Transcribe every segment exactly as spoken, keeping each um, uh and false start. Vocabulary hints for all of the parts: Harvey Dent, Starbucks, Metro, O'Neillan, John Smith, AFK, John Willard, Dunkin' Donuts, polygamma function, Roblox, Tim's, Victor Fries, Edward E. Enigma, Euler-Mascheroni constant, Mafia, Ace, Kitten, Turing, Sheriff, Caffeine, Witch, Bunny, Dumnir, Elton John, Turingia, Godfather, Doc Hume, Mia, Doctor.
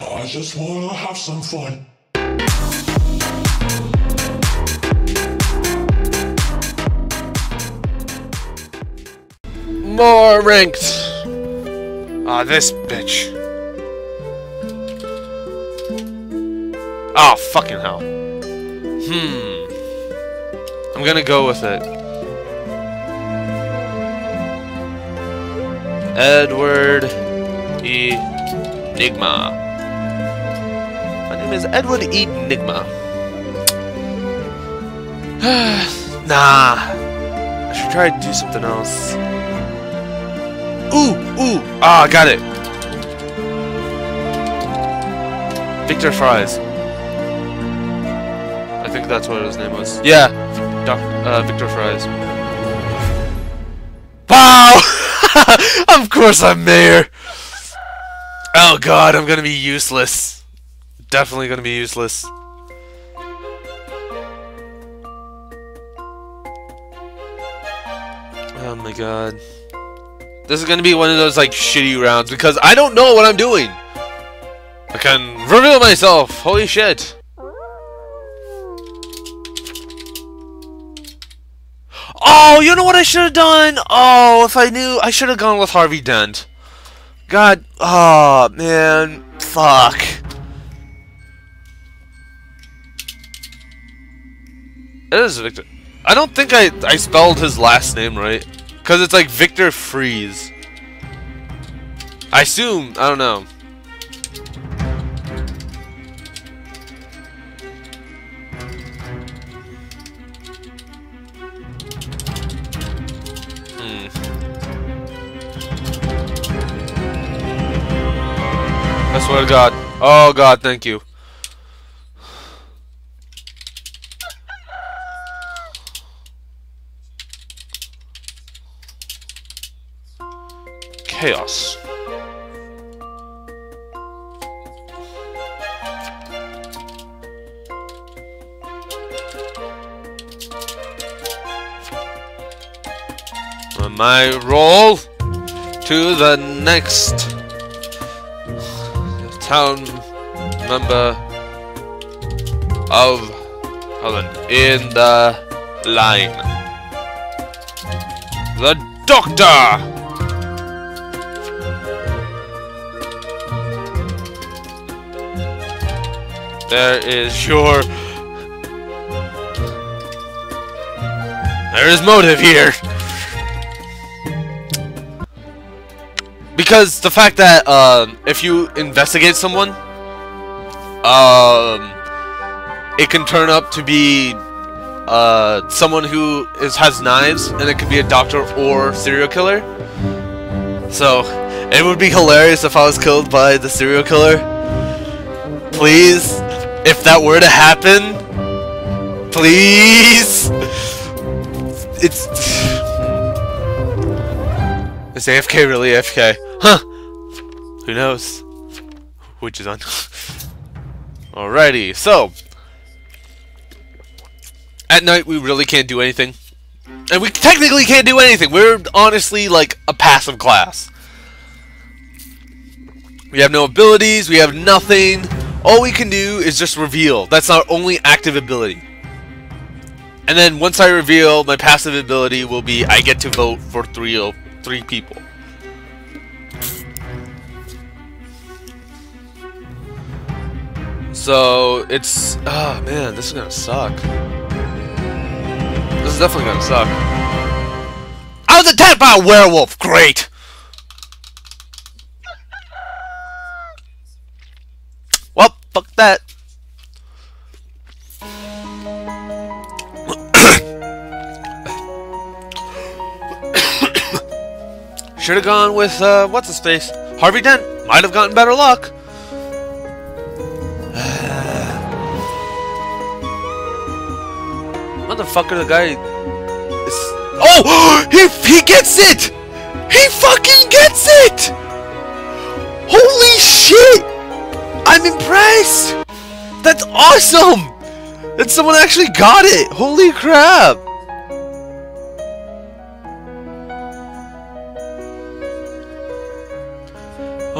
I just wanna have some fun. More ranked! Ah, oh, this bitch. Ah, oh, fucking hell. Hmm. I'm gonna go with it. Edward E. Enigma. My name is Edward E. Enigma. Nah. I should try to do something else. Ooh, ooh. Ah, I got it. Victor Fries. I think that's what his name was. Yeah. Doc, uh, Victor Fries. Wow! Of course I'm mayor! Oh god, I'm gonna be useless. Definitely gonna be useless. Oh my god. This is gonna be one of those like shitty rounds because I don't know what I'm doing! I can reveal myself! Holy shit! Oh, you know what I should have done? Oh, if I knew, I should have gone with Harvey Dent. God, oh, man, fuck. It is Victor. I don't think I, I spelled his last name right. Because it's like Victor Fries. I assume, I don't know. I swear to God. Oh God, thank you. Chaos. My roll to the next town member of Holland in the line. The Doctor! There is your... There is motive here! Because the fact that um, if you investigate someone, um, it can turn up to be uh, someone who is has knives, and it could be a doctor or serial killer. So it would be hilarious if I was killed by the serial killer. Please, if that were to happen, please. It's is A F K really A F K? Huh! Who knows? Which is on. Alrighty, so at night we really can't do anything, and we technically can't do anything. We're honestly like a passive class. We have no abilities. We have nothing. All we can do is just reveal. That's our only active ability. And then once I reveal, my passive ability will be I get to vote for three three people. So it's ah oh man, this is gonna suck. This is definitely gonna suck. I was attacked by a werewolf. Great. Well, fuck that. Should have gone with uh, what's his face? Harvey Dent. Might have gotten better luck. Motherfucker, the guy is... Oh! He, he gets it! He fucking gets it! Holy shit! I'm impressed! That's awesome! That someone actually got it! Holy crap!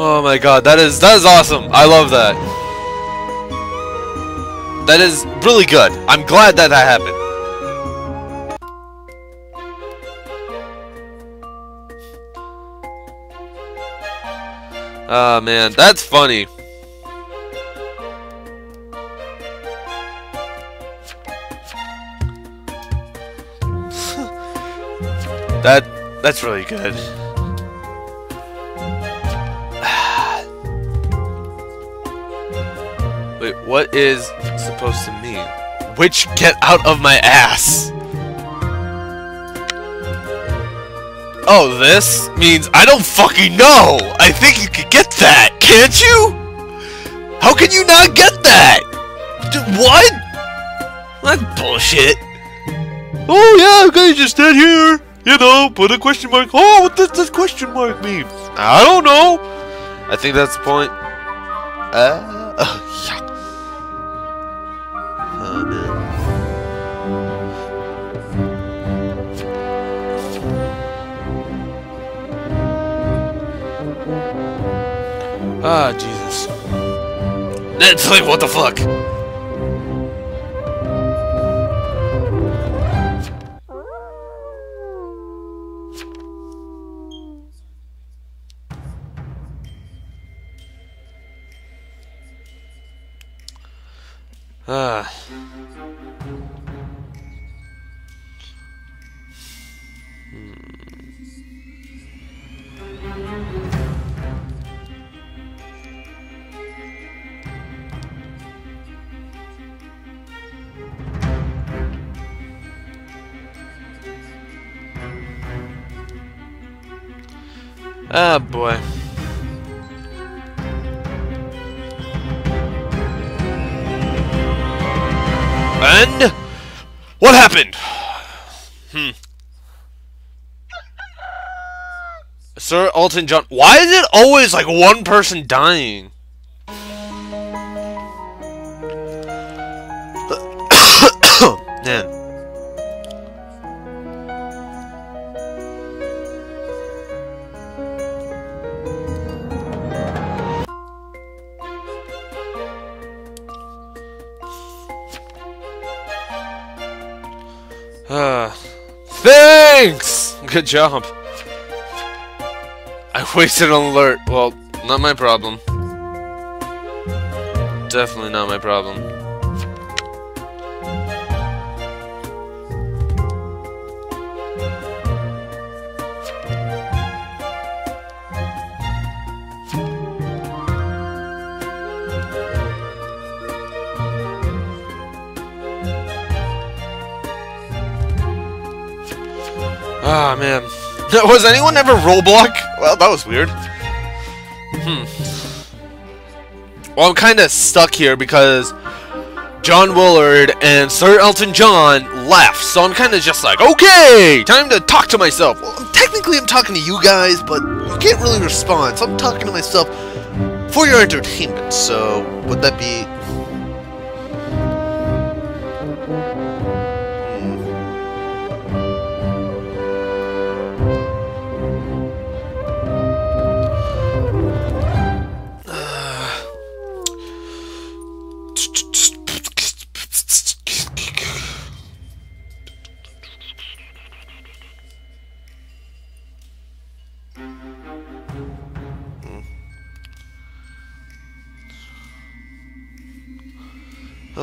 Oh my god, that is that is awesome. I love that. That is really good. I'm glad that that happened. Ah, oh, man, that's funny. that that's really good. Wait, what is supposed to mean? Witch, get out of my ass! Oh, this means I don't fucking know! I think you could get that, can't you? How can you not get that? D what? That's bullshit. Oh yeah, I'm gonna just stand here, you know, put a question mark. Oh, what does this question mark mean? I don't know. I think that's the point. Uh, uh yeah. Ah, Jesus. That's like, what the fuck? Ah. Ah, oh boy. And what happened? Hmm. Sir Elton John. Why is it always like one person dying? Man. Thanks! Good job. I wasted an alert. Well, not my problem. Definitely not my problem. Ah, oh, man. Was anyone ever Roblox? Well, that was weird. Hmm. Well, I'm kind of stuck here because John Willard and Sir Elton John left. So I'm kind of just like, okay, time to talk to myself. Well, technically, I'm talking to you guys, but you can't really respond. So I'm talking to myself for your entertainment. So would that be...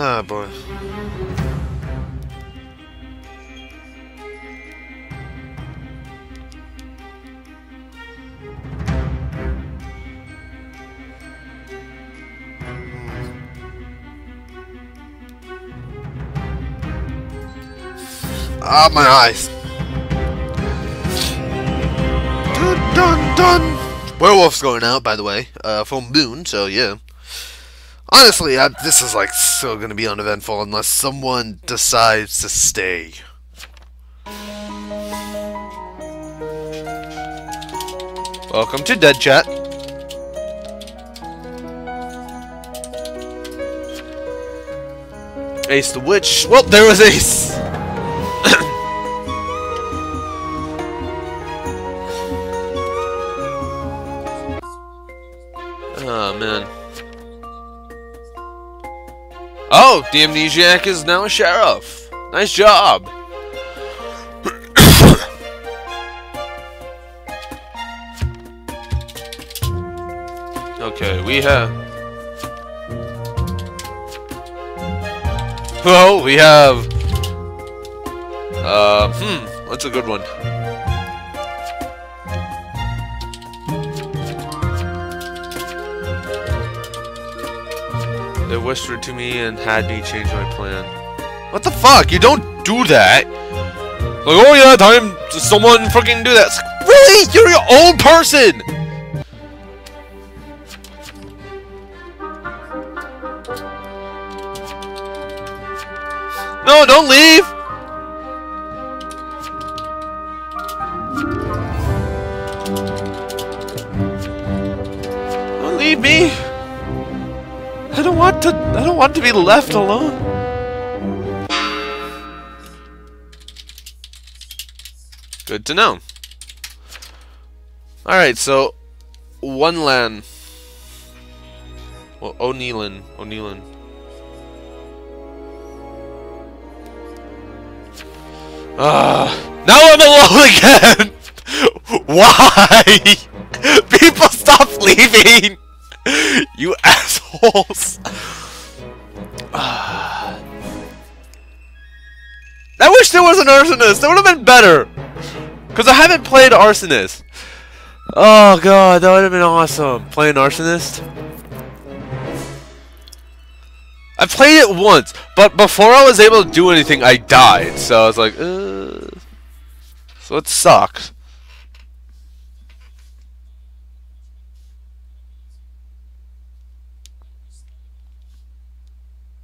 Ah, boy. Ah, my eyes. Dun, dun, dun. Werewolf's going out, by the way, uh, full moon, so yeah. Honestly, I, this is like so gonna be uneventful unless someone decides to stay. Welcome to Dead Chat. Ace the Witch. Well, there was Ace. Oh, the amnesiac is now a sheriff. Nice job. Okay, we have... Well, we have... Uh, hmm, what's a good one? They whispered to me and had me change my plan. What the fuck? You don't do that! Like, oh yeah, time to someone freaking do that. It's like, really? You're your own person! No, don't leave! Don't leave me! I don't want to- I don't want to be left alone. Good to know. Alright, so... One land. Well, O'Neillan. O'Neillan. Uh, now I'm alone again! Why? People stop leaving! You assholes! Uh, I wish there was an arsonist! That would have been better! Because I haven't played arsonist. Oh god, that would have been awesome. Playing arsonist. I played it once, but before I was able to do anything, I died. So I was like, uh... So it sucks.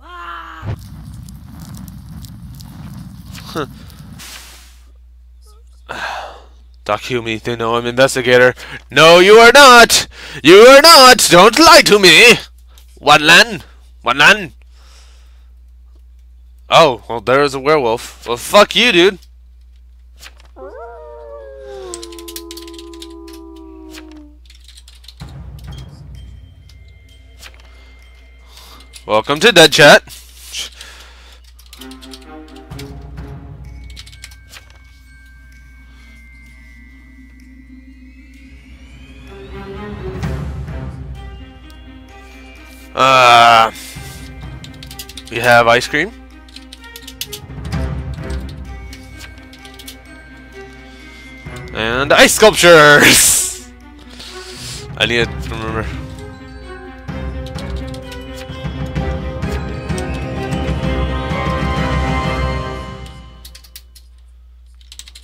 Ah. Huh. Doc Hume, they know I'm an investigator. No, you are not! You are not! Don't lie to me! One land! One land! Oh, well, there is a werewolf. Well, fuck you, dude. Welcome to Dead Chat. Uh, we have ice cream. And ice sculptures! I need to remember.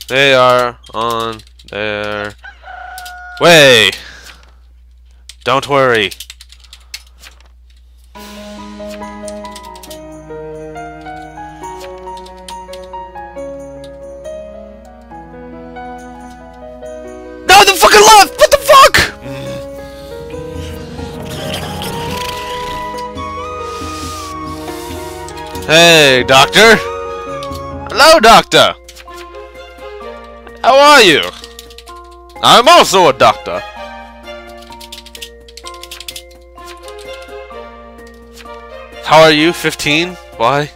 They are on their way. Don't worry. Hey, Doctor! Hello, Doctor! How are you? I'm also a doctor. How are you? fifteen? Why?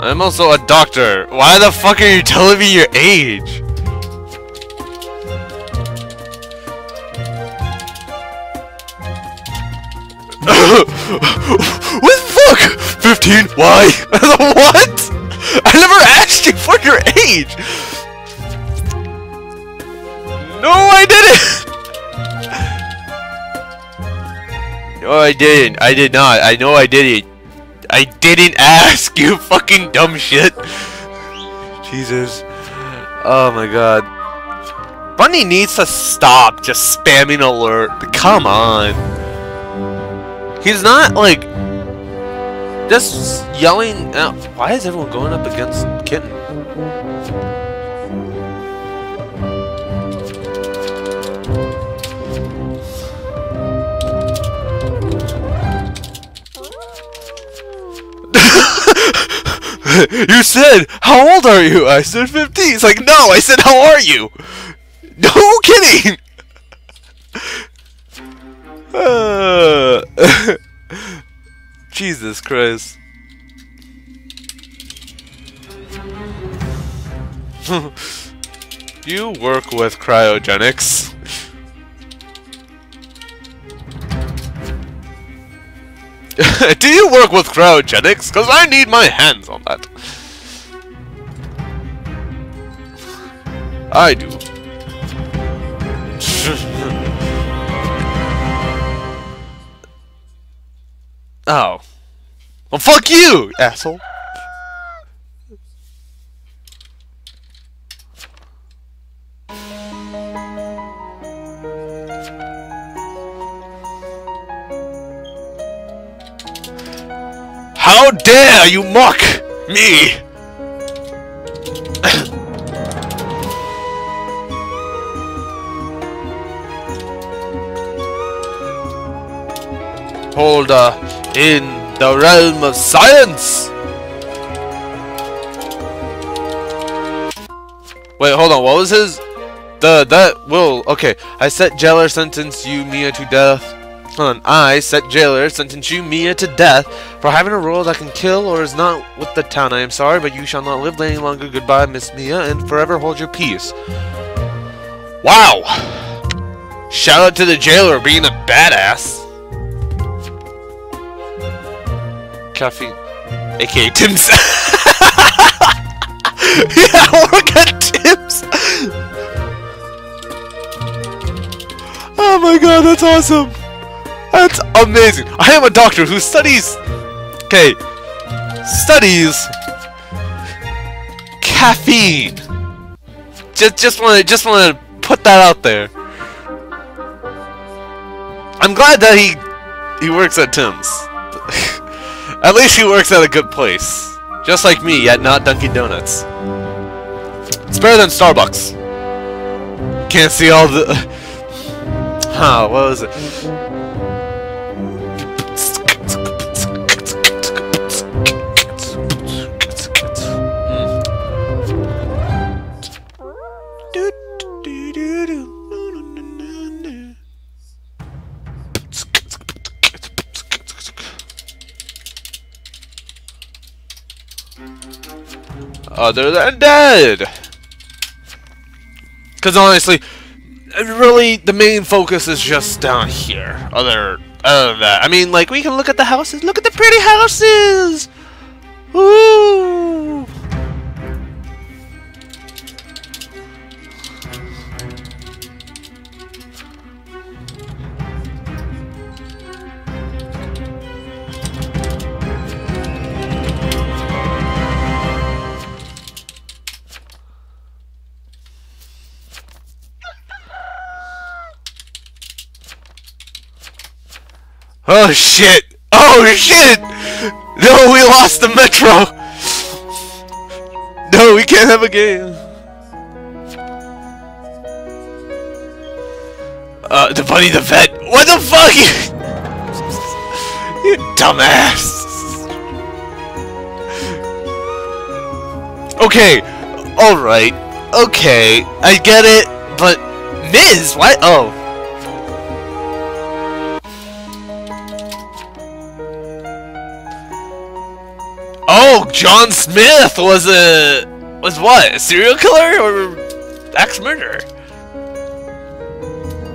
I'm also a doctor. Why the fuck are you telling me your age? What the fuck? fifteen? Why? What? I never asked you for your age! No, I didn't! No, I didn't. I did not. I know I didn't. I didn't ask, you fucking dumb shit! Jesus. Oh my god. Bunny needs to stop just spamming alert. Come on. He's not, like, just yelling out. Why is everyone going up against Kitten? You said, how old are you? I said fifteen. He's like, no, I said, how are you? No kidding! Jesus Christ. You work with cryogenics. Do you work with cryogenics? Because I need my hands on that. I do. Oh. Well, fuck you, asshole. How dare you mock me? Holder in the realm of science. Wait, hold on. What was his? The that will. Okay, I set jailer sentence you Mia to death. Hold on, I, set jailer, sentence you, Mia, to death for having a role that can kill or is not with the town. I am sorry, but you shall not live any longer. Goodbye, Miss Mia, and forever hold your peace. Wow! Shout out to the jailer being a badass. Caffeine. A K A Tim's. Yeah, work at Tim's! Oh my god, that's awesome! That's amazing! I am a doctor who studies... Okay. Studies... Caffeine! Just, just wanna, just wanna put that out there. I'm glad that he... He works at Tim's. At least he works at a good place. Just like me, yet not Dunkin' Donuts. It's better than Starbucks. Can't see all the... Huh, what was it? Other than dead, because honestly, really, the main focus is just down here. Other, other than that, I mean, like we can look at the houses. Look at the pretty houses. Ooh. Oh shit! Oh shit! No, we lost the Metro! No, we can't have a game! Uh, the Bunny the Vet! What the fuck?! You dumbass! Okay, alright, okay, I get it, but... Miz, what? Oh. Oh, John Smith was a... was what? A serial killer or axe murderer?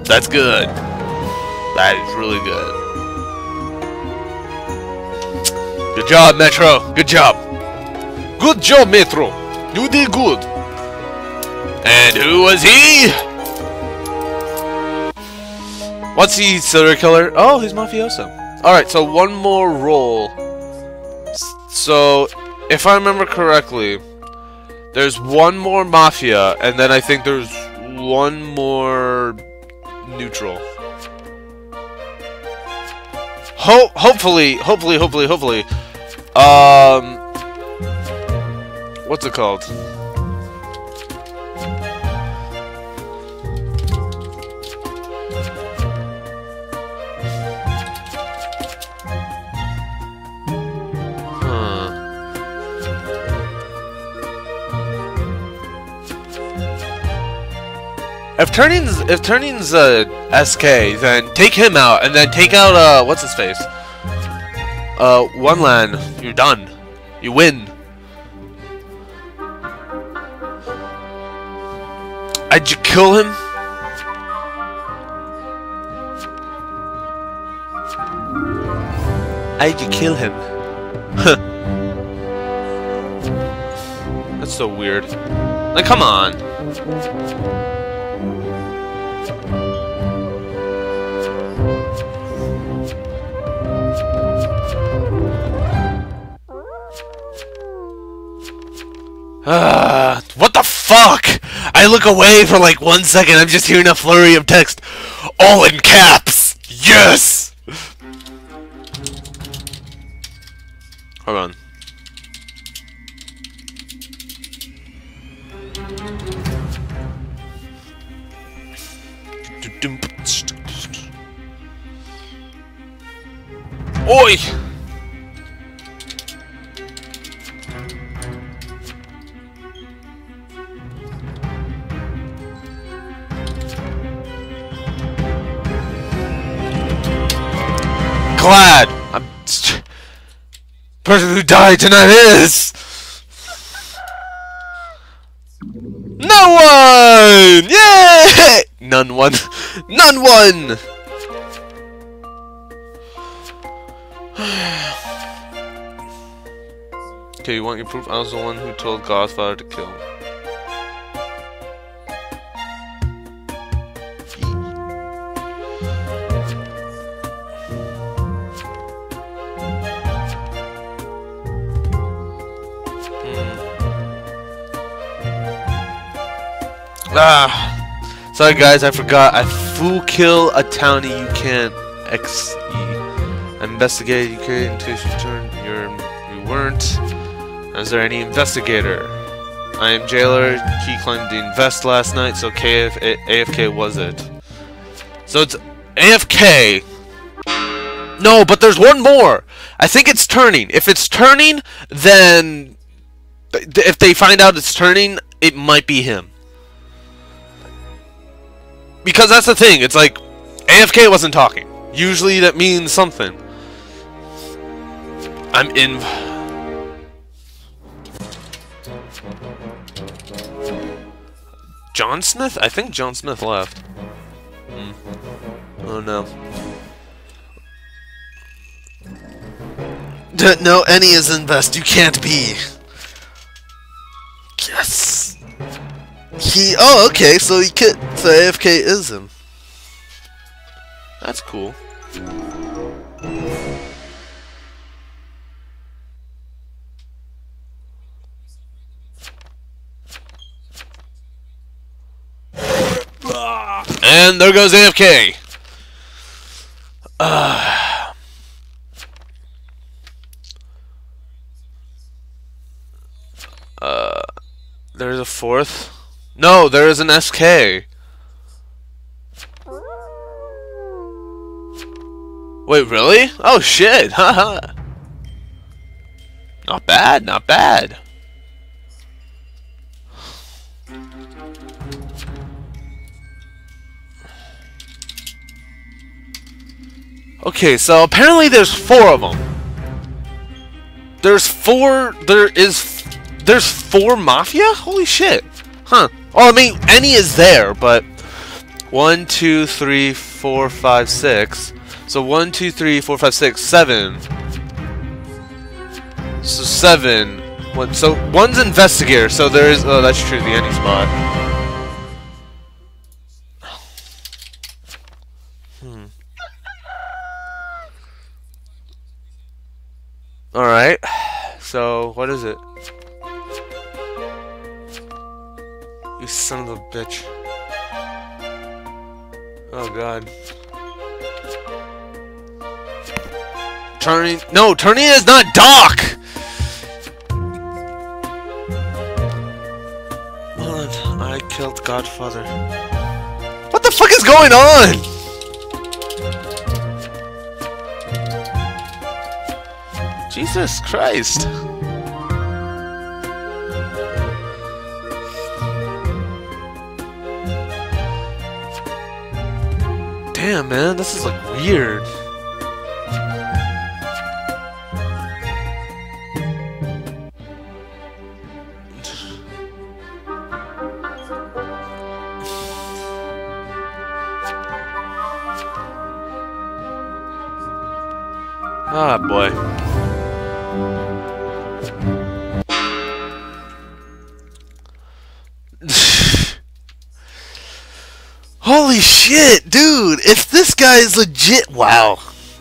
That's good. That is really good. Good job, Metro. Good job. Good job, Metro. You did good. And who was he? What's he, serial killer? Oh, he's mafioso. Alright, so one more roll. So, if I remember correctly, there's one more Mafia, and then I think there's one more neutral. Ho hopefully, hopefully, hopefully, hopefully, um, what's it called? If Turning's if Turning's uh S K, then take him out and then take out uh what's his face? Uh, one land. You're done. You win. Did you kill him? Did you kill him? That's so weird. Like, come on. Ah, what the fuck? I look away for like one second, I'm just hearing a flurry of text. All in caps! Yes! Hold on. Oi! Glad I'm the person who died tonight is no one. Yay! None won. None won. Okay, you want your proof? I was the one who told Godfather to kill. Ah, sorry guys, I forgot. I fool kill a townie you can't ex. Investigate you could until you turn your you weren't. Is there any investigator? I am jailer. He claimed to invest last night, so K F A AFK was it? So it's A F K. No, but there's one more. I think it's turning. If it's turning, then if they find out it's turning, it might be him. Because that's the thing, it's like, A F K wasn't talking. Usually that means something. I'm in... John Smith? I think John Smith left. Mm. Oh no. No, any is invest, you can't be. Yes! He, oh, okay, so he could, so A F K is him. That's cool. And there goes A F K. Uh. Uh, there's a fourth. No, there is an S K. Wait, really? Oh shit, haha. Not bad, not bad. Okay, so apparently there's four of them. There's four, there is, there's four Mafia? Holy shit. Huh. Oh, I mean, any is there, but one, two, three, four, five, six. So one, two, three, four, five, six, seven. So seven. One, so one's investigator. So there is. Oh, that's true. The any spot. Hmm. All right. So what is it? You son of a bitch. Oh god. Turning. No, Turingia is not Doc! Hold on. I killed Godfather. What the fuck is going on? Jesus Christ. Damn, man, this is like weird. Ah, boy. Holy shit, dude! If this guy is legit, wow.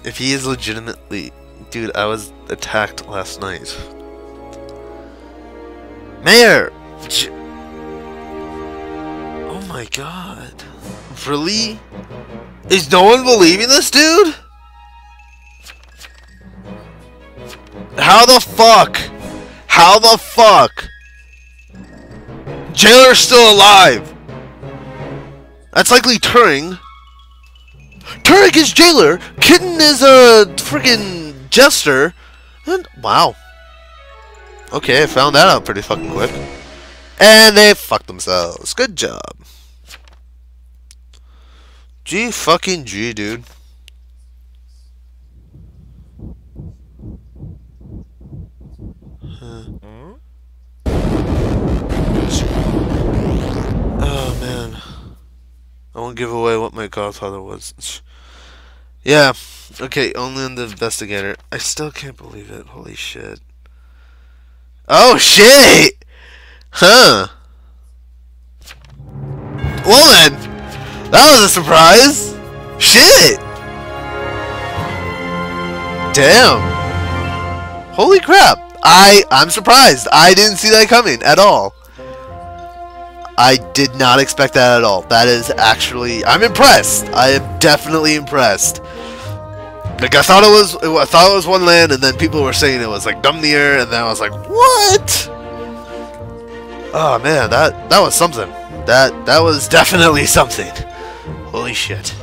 If he is legitimately, dude, I was attacked last night. Mayor! J oh my god. Really? Is no one believing this, dude? How the fuck? How the fuck? Jailer's still alive! That's likely Turing. Turing is Jailer! Kitten is a freaking jester! And wow. Okay, I found that out pretty fucking quick. And they fucked themselves. Good job. G fucking G, dude. Huh. Oh, man. I won't give away what my Godfather was. Yeah. Okay, only on the investigator. I still can't believe it. Holy shit. Oh shit! Huh. Well then, that was a surprise! Shit! Damn. Holy crap! I, I'm surprised. I didn't see that coming at all. I did not expect that at all. That is actually... I'm impressed. I am definitely impressed. Like, I thought it was, I thought it was one land, and then people were saying it was, like, Dumnir, and then I was like, what? Oh, man, that, that was something. That, that was definitely something. Holy shit.